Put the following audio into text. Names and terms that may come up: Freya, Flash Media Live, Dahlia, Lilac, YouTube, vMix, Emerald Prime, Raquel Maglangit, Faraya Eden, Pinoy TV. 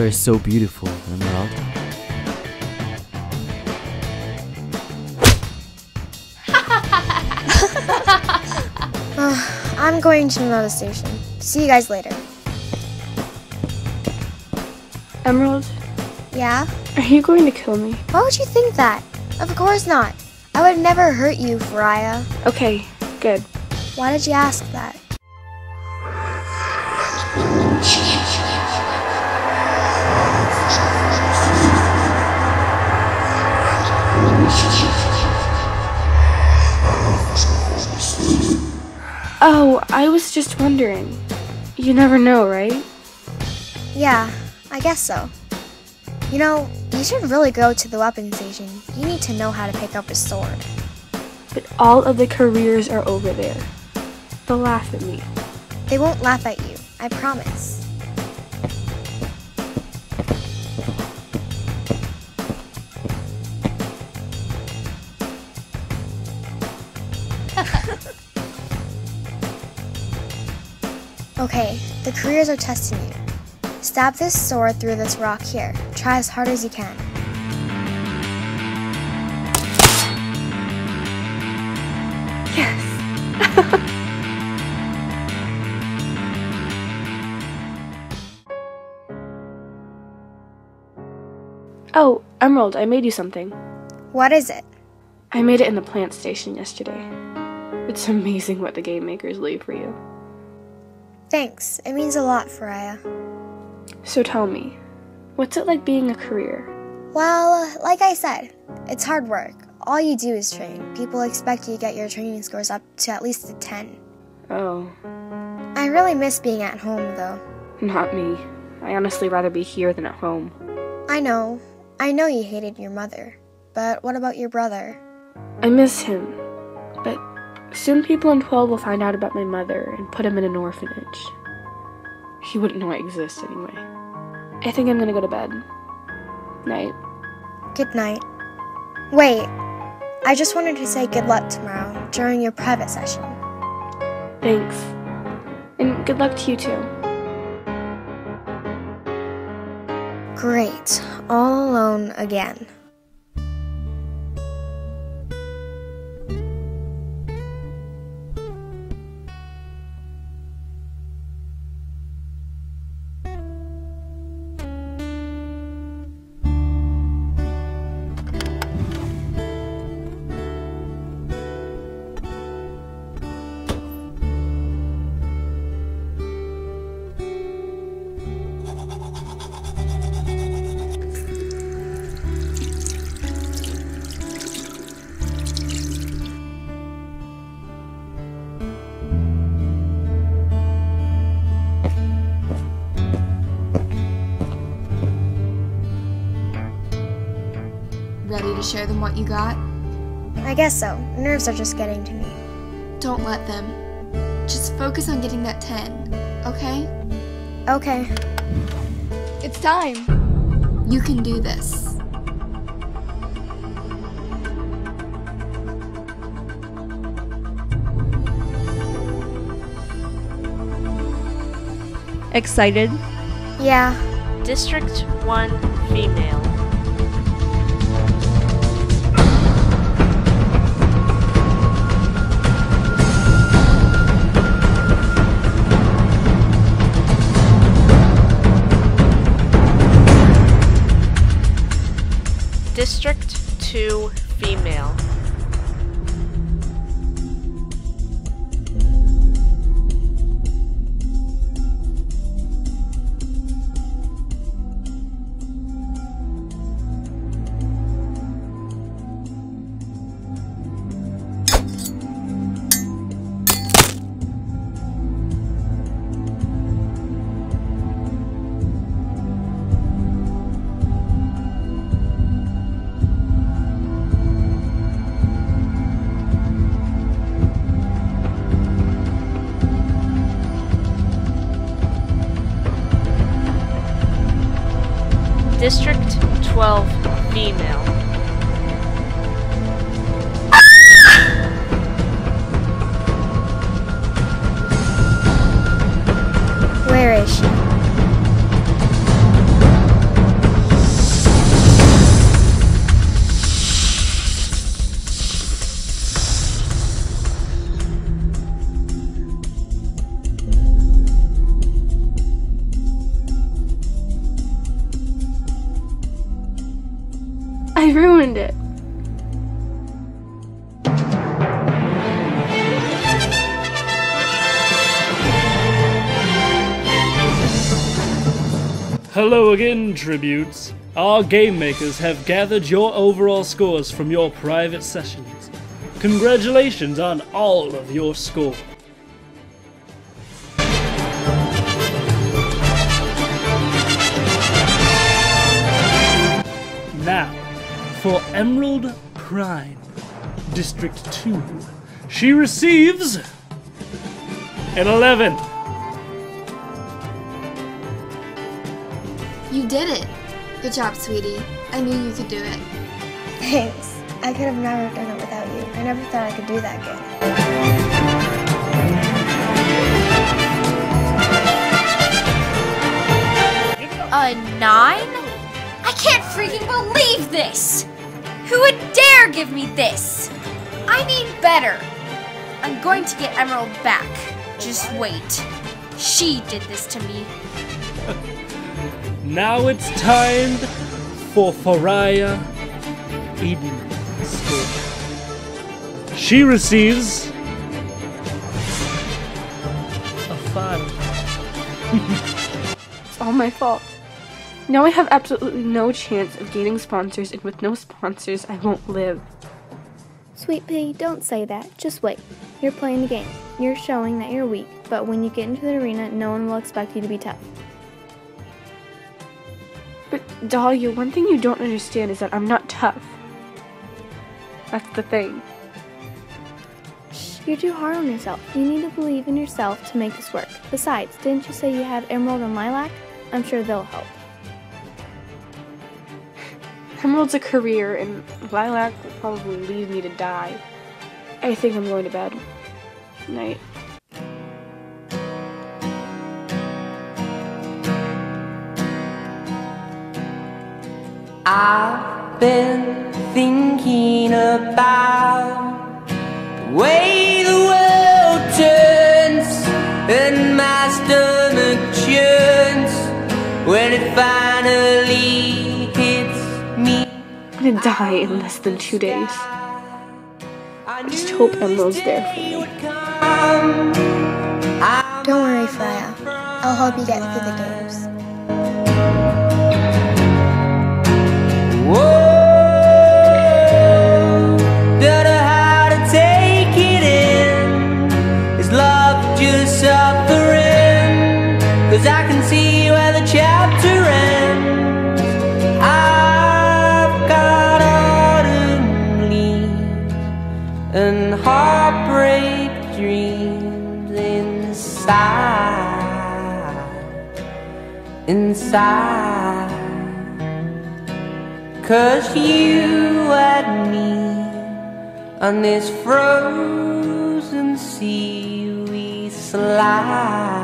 are so beautiful, Emerald. I'm going to another station. See you guys later. Emerald? Yeah? Are you going to kill me? Why would you think that? Of course not. I would never hurt you, Faraya. Okay, good. Why did you ask that? Oh, I was just wondering. You never know, right? Yeah, I guess so. You know, you should really go to the weapons station. You need to know how to pick up a sword. But all of the careers are over there. They'll laugh at me. They won't laugh at you, I promise. Okay, the careers are testing you. Stab this sword through this rock here. Try as hard as you can. Yes! Oh, Emerald, I made you something. What is it? I made it in the plant station yesterday. It's amazing what the game makers leave for you. Thanks. It means a lot, Faraya. So tell me, what's it like being a career? Well, like I said, it's hard work. All you do is train. People expect you to get your training scores up to at least a 10. Oh. I really miss being at home, though. Not me. I honestly rather be here than at home. I know. I know you hated your mother, but what about your brother? I miss him, but soon people in 12 will find out about my mother and put him in an orphanage. He wouldn't know I exist anyway. I think I'm gonna go to bed. Night. Good night. Wait, I just wanted to say good luck tomorrow during your private session. Thanks, and good luck to you too. Great, all alone again. Ready to show them what you got? I guess so. Nerves are just getting to me. Don't let them. Just focus on getting that 10, okay? Okay. It's time. You can do this. Excited? Yeah. District 1 female. District 2 female. District 12 female. Where is she? Hello again, tributes. Our game makers have gathered your overall scores from your private sessions. Congratulations on all of your scores. Now, for Emerald Prime, District 2, she receives an 11. You did it. Good job, sweetie. I knew you could do it. Thanks. I could have never done it without you. I never thought I could do that good. A 9? I can't freaking believe this! Who would dare give me this? I need better. I'm going to get Emerald back. Just wait. She did this to me. Now it's time for Faraya Eden score. She receives a 5. It's all my fault. Now I have absolutely no chance of gaining sponsors, and with no sponsors, I won't live. Sweet pea, don't say that. Just wait. You're playing the game. You're showing that you're weak, but when you get into the arena, no one will expect you to be tough. But, Dahlia, one thing you don't understand is that I'm not tough. That's the thing. Shh, you're too hard on yourself. You need to believe in yourself to make this work. Besides, didn't you say you had Emerald and Lilac? I'm sure they'll help. Emerald's a career, and Lilac will probably leave me to die. I think I'm going to bed. Night. I've been thinking about the way the world turns and my stomach churns when it finally hits me. I'm gonna die in less than 2 days. I just hope Emerald's there for me. Don't worry, Freya. I'll help you get through the games. And heartbreak dreams inside. 'Cause you and me on this frozen sea we slide.